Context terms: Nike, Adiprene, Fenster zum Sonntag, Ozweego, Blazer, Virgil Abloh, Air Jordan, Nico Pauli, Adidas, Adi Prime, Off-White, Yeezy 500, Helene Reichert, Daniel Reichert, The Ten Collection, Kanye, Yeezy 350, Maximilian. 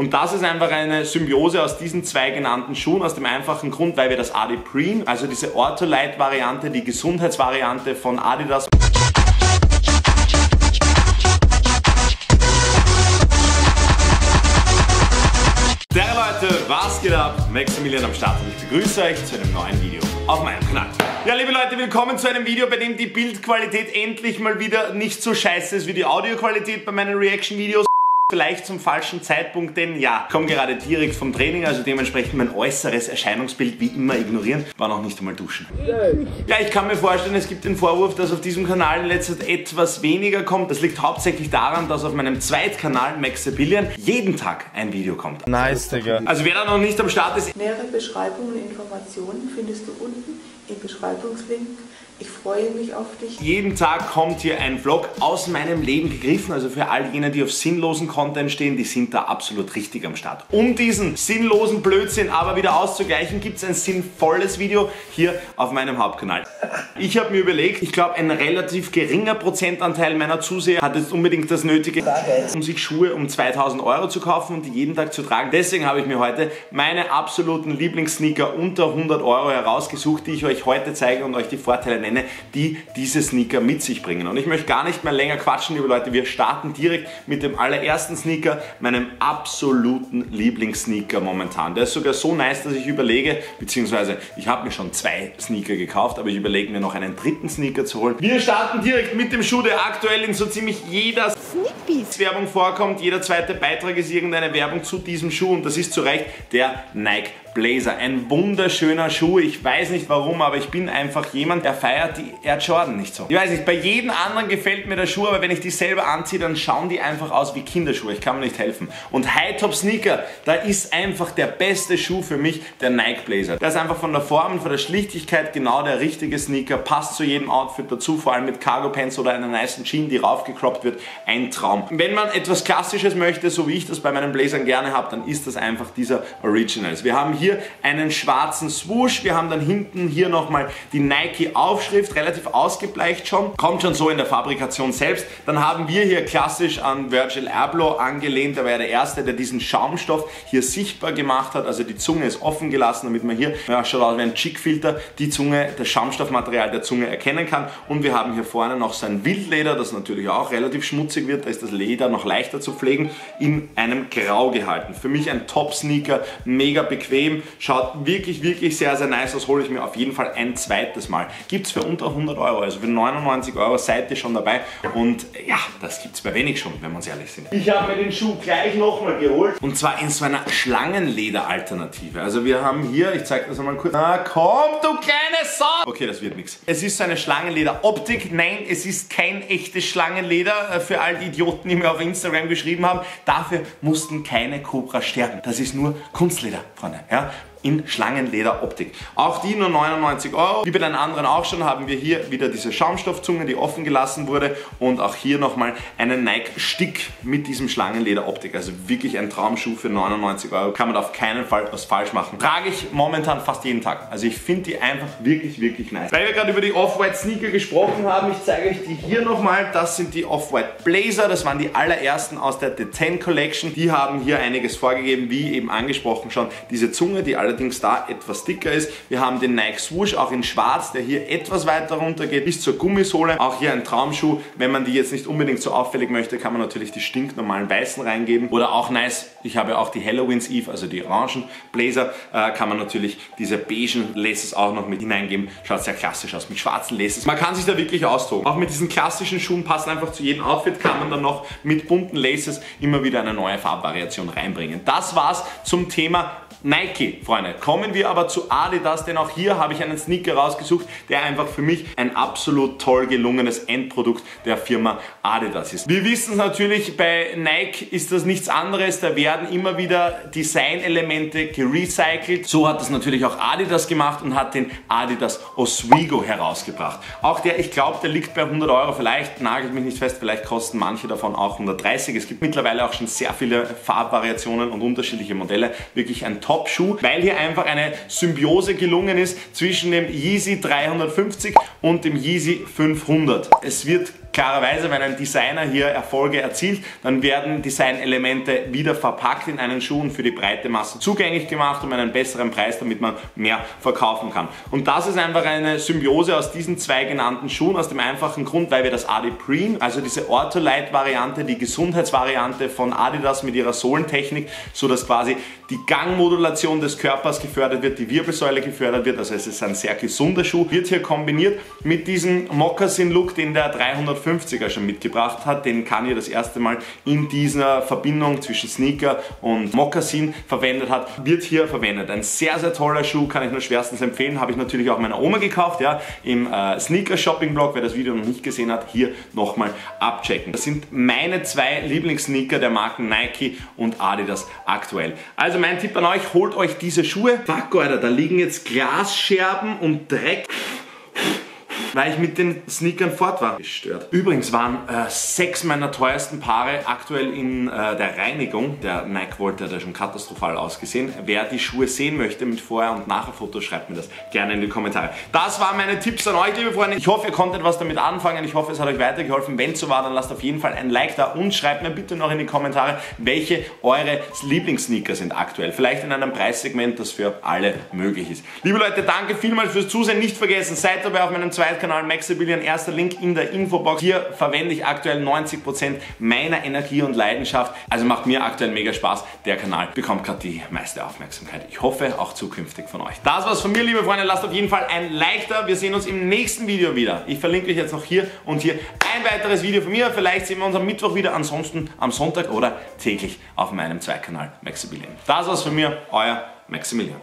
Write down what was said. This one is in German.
Und das ist einfach eine Symbiose aus diesen zwei genannten Schuhen, aus dem einfachen Grund, weil wir das Adi Prime, also diese Ortholite-Variante, die Gesundheitsvariante von Adidas, was geht ab? Maximilian am Start und ich begrüße euch zu einem neuen Video auf meinem Kanal. Ja, liebe Leute, willkommen zu einem Video, bei dem die Bildqualität endlich mal wieder nicht so scheiße ist wie die Audioqualität bei meinen Reaction-Videos. Vielleicht zum falschen Zeitpunkt, denn ja, ich komme gerade direkt vom Training, also dementsprechend mein äußeres Erscheinungsbild wie immer ignorieren. War noch nicht einmal duschen. Ja, ich kann mir vorstellen, es gibt den Vorwurf, dass auf diesem Kanal in letzter Zeit etwas weniger kommt. Das liegt hauptsächlich daran, dass auf meinem Zweitkanal Maximilian jeden Tag ein Video kommt. Nice, Digga. Also wer da noch nicht am Start ist... Mehrere Beschreibungen und Informationen findest du unten im Beschreibungslink. Ich freue mich auf dich. Jeden Tag kommt hier ein Vlog aus meinem Leben gegriffen. Also für all jene, die auf sinnlosen Content stehen, die sind da absolut richtig am Start. Um diesen sinnlosen Blödsinn aber wieder auszugleichen, gibt es ein sinnvolles Video hier auf meinem Hauptkanal. Ich habe mir überlegt, ich glaube, ein relativ geringer Prozentanteil meiner Zuseher hat jetzt unbedingt das Nötige, um sich Schuhe um 2000 € zu kaufen und die jeden Tag zu tragen. Deswegen habe ich mir heute meine absoluten Lieblingssneaker unter 100 € herausgesucht, die ich euch heute zeige und euch die Vorteile nenne, die diese Sneaker mit sich bringen. Und ich möchte gar nicht mehr länger quatschen, liebe Leute. Wir starten direkt mit dem allerersten Sneaker, meinem absoluten Lieblingssneaker momentan. Der ist sogar so nice, dass ich überlege, beziehungsweise ich habe mir schon zwei Sneaker gekauft, aber ich überlege mir noch einen dritten Sneaker zu holen. Wir starten direkt mit dem Schuh, der aktuell in so ziemlich jeder Sneakpiece-Werbung vorkommt. Jeder zweite Beitrag ist irgendeine Werbung zu diesem Schuh und das ist zu Recht der Nike Blazer. Ein wunderschöner Schuh. Ich weiß nicht warum, aber ich bin einfach jemand, der feiert die Air Jordan nicht so. Ich weiß nicht, bei jedem anderen gefällt mir der Schuh, aber wenn ich die selber anziehe, dann schauen die einfach aus wie Kinderschuhe. Ich kann mir nicht helfen. Und High-Top Sneaker, da ist einfach der beste Schuh für mich, der Nike Blazer. Das ist einfach von der Form, von der Schlichtigkeit genau der richtige Sneaker. Passt zu jedem Outfit dazu, vor allem mit Cargo Pants oder einer niceen Jean, die raufgecroppt wird. Ein Traum. Wenn man etwas Klassisches möchte, so wie ich das bei meinen Blazern gerne habe, dann ist das einfach dieser Originals. Wir haben hier einen schwarzen Swoosh, wir haben dann hinten hier nochmal die Nike Aufschrift, relativ ausgebleicht schon, kommt schon so in der Fabrikation selbst. Dann haben wir hier klassisch an Virgil Abloh angelehnt, der war ja der Erste, der diesen Schaumstoff hier sichtbar gemacht hat, also die Zunge ist offen gelassen, damit man hier, ja, schaut aus wie ein Chick-Filter, die Zunge, das Schaumstoffmaterial der Zunge erkennen kann. Und wir haben hier vorne noch so ein Wildleder, das natürlich auch relativ schmutzig wird, da ist das Leder noch leichter zu pflegen, in einem Grau gehalten. Für mich ein Top-Sneaker, mega bequem. Schaut wirklich, wirklich sehr, sehr nice aus. Hole ich mir auf jeden Fall ein zweites Mal. Gibt es für unter 100 €, also für 99 € seid ihr schon dabei. Und ja, das gibt es bei wenig schon, wenn wir uns ehrlich sind. Ich habe mir den Schuh gleich nochmal geholt. Und zwar in so einer Schlangenleder-Alternative. Also wir haben hier, ich zeige das einmal kurz. Na komm, du kleine Sau! Okay, das wird nichts. Es ist so eine Schlangenleder-Optik. Nein, es ist kein echtes Schlangenleder. Für all die Idioten, die mir auf Instagram geschrieben haben, dafür mussten keine Cobra sterben. Das ist nur Kunstleder, Freunde. Ja? In Schlangenlederoptik. Auch die nur 99 €. Wie bei den anderen auch schon haben wir hier wieder diese Schaumstoffzunge, die offen gelassen wurde, und auch hier nochmal einen Nike Stick mit diesem Schlangenlederoptik. Also wirklich ein Traumschuh für 99 €. Kann man auf keinen Fall was falsch machen. Trage ich momentan fast jeden Tag. Also ich finde die einfach wirklich, wirklich nice. Weil wir gerade über die Off-White Sneaker gesprochen haben, ich zeige euch die hier nochmal. Das sind die Off-White Blazer. Das waren die allerersten aus der The Ten Collection. Die haben hier einiges vorgegeben, wie eben angesprochen schon. Diese Zunge, die alle allerdings da etwas dicker ist. Wir haben den Nike Swoosh auch in schwarz, der hier etwas weiter runter geht, bis zur Gummisohle. Auch hier ein Traumschuh. Wenn man die jetzt nicht unbedingt so auffällig möchte, kann man natürlich die stinknormalen weißen reingeben. Oder auch nice, ich habe auch die Halloween's Eve, also die orangen Blazer, kann man natürlich diese beigen Laces auch noch mit hineingeben. Schaut sehr klassisch aus, mit schwarzen Laces. Man kann sich da wirklich austoben. Auch mit diesen klassischen Schuhen passen einfach zu jedem Outfit, kann man dann noch mit bunten Laces immer wieder eine neue Farbvariation reinbringen. Das war's zum Thema Nike, Freunde. Kommen wir aber zu Adidas, denn auch hier habe ich einen Sneaker rausgesucht, der einfach für mich ein absolut toll gelungenes Endprodukt der Firma Adidas ist. Wir wissen es natürlich, bei Nike ist das nichts anderes, da werden immer wieder Designelemente gerecycelt. So hat das natürlich auch Adidas gemacht und hat den Adidas Ozweego herausgebracht. Auch der, ich glaube, der liegt bei 100 €, vielleicht, nagelt mich nicht fest, vielleicht kosten manche davon auch 130 €. Es gibt mittlerweile auch schon sehr viele Farbvariationen und unterschiedliche Modelle. Wirklich ein Top-Schuh, weil hier einfach eine Symbiose gelungen ist zwischen dem Yeezy 350 und dem Yeezy 500. Es wird Klarerweise, wenn ein Designer hier Erfolge erzielt, dann werden Designelemente wieder verpackt in einen Schuh und für die breite Masse zugänglich gemacht um einen besseren Preis, damit man mehr verkaufen kann. Und das ist einfach eine Symbiose aus diesen zwei genannten Schuhen, aus dem einfachen Grund, weil wir das Adiprene, also diese Ortholite-Variante, die Gesundheitsvariante von Adidas mit ihrer Sohlentechnik, sodass quasi die Gangmodulation des Körpers gefördert wird, die Wirbelsäule gefördert wird, also es ist ein sehr gesunder Schuh, wird hier kombiniert mit diesem Moccasin-Look, den der 350er schon mitgebracht hat, den Kanye das erste Mal in dieser Verbindung zwischen Sneaker und Moccasin verwendet hat, wird hier verwendet. Ein sehr, sehr toller Schuh, kann ich nur schwerstens empfehlen, habe ich natürlich auch meiner Oma gekauft, ja, im Sneaker-Shopping-Blog, wer das Video noch nicht gesehen hat, hier nochmal abchecken. Das sind meine zwei Lieblingssneaker der Marken Nike und Adidas aktuell. Also mein Tipp an euch, holt euch diese Schuhe. Fuck, Alter, da liegen jetzt Glasscherben und Dreck, weil ich mit den Sneakern fort war. Gestört. Übrigens waren 6 meiner teuersten Paare aktuell in der Reinigung. Der Nike Volt hat ja schon katastrophal ausgesehen. Wer die Schuhe sehen möchte mit Vorher- und Nachher-Fotos, schreibt mir das gerne in die Kommentare. Das waren meine Tipps an euch, liebe Freunde. Ich hoffe, ihr konntet was damit anfangen. Ich hoffe, es hat euch weitergeholfen. Wenn es so war, dann lasst auf jeden Fall ein Like da und schreibt mir bitte noch in die Kommentare, welche eure Lieblingssneaker sind aktuell. Vielleicht in einem Preissegment, das für alle möglich ist. Liebe Leute, danke vielmals fürs Zusehen. Nicht vergessen, seid dabei auf meinem zweiten Kanal Maximilian, erster Link in der Infobox. Hier verwende ich aktuell 90% meiner Energie und Leidenschaft. Also macht mir aktuell mega Spaß. Der Kanal bekommt gerade die meiste Aufmerksamkeit. Ich hoffe auch zukünftig von euch. Das war's von mir, liebe Freunde. Lasst auf jeden Fall ein Like da. Wir sehen uns im nächsten Video wieder. Ich verlinke euch jetzt noch hier und hier ein weiteres Video von mir. Vielleicht sehen wir uns am Mittwoch wieder, ansonsten am Sonntag oder täglich auf meinem Zweitkanal Maximilian. Das war's von mir, euer Maximilian.